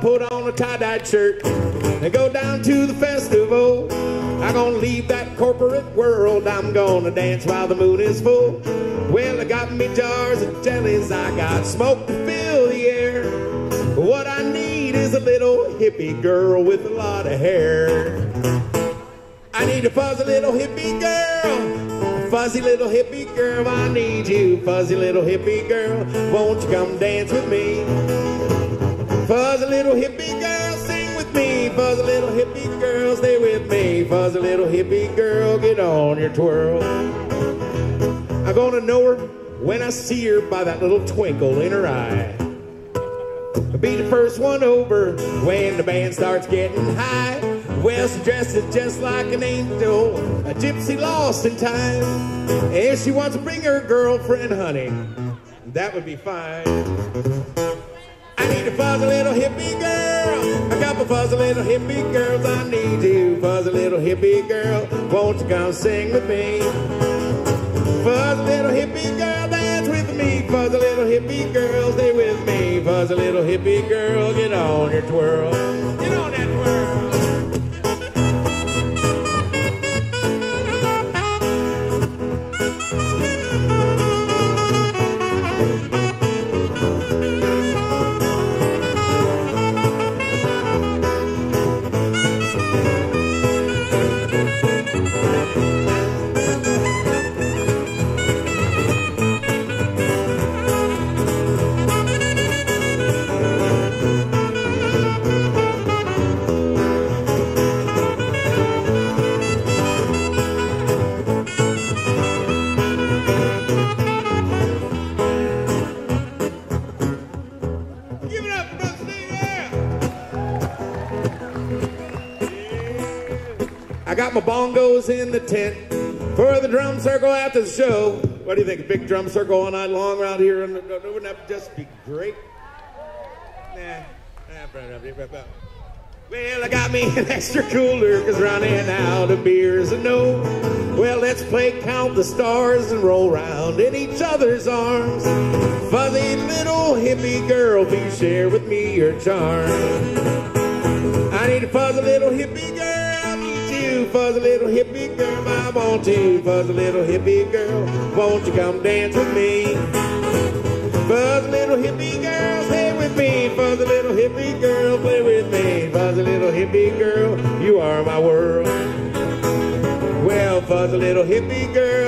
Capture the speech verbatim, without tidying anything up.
gonna put on a tie-dyed shirt and go down to the festival. I'm gonna leave that corporate world. I'm gonna dance while the moon is full. Well, I got me jars and jellies, I got smoke to fill the air. What I need is a little hippie girl with a lot of hair. I need a fuzzy little hippie girl, fuzzy little hippie girl. I need you, fuzzy little hippie girl. Won't you come dance with me? Fuzzy little hippie girl, sing with me. Fuzzy little hippie girl, stay with me. Fuzzy little hippie girl, get on your twirl. I'm gonna know her when I see her by that little twinkle in her eye. I'll be the first one over when the band starts getting high. Well, she dresses just like an angel, a gypsy lost in time. If she wants to bring her girlfriend, honey, that would be fine. I need a fuzzy little hippie girl, a couple fuzzy little hippie girls. I need you, fuzzy little hippie girl. Won't you come sing with me? Fuzzy little hippie girl, dance with me. Fuzzy little hippie girl, stay with me. Fuzzy little hippie girl, get on your twirl. Get on that twirl. I got my bongos in the tent for the drum circle after the show. What do you think? A big drum circle all night long around here? And wouldn't that just be great? Nah, nah. Well, I got me an extra cooler because running out of beers and no. Well, let's play Count the Stars and roll round in each other's arms. Fuzzy little hippie girl, do you share with me your charm? I need a fuzzy little hippie girl. Fuzzy little hippie girl, I want you. Fuzzy little hippie girl, won't you come dance with me? Fuzzy little hippie girl, stay with me. Fuzzy little hippie girl, play with me. Fuzzy little hippie girl, you are my world. Well, fuzzy little hippie girl.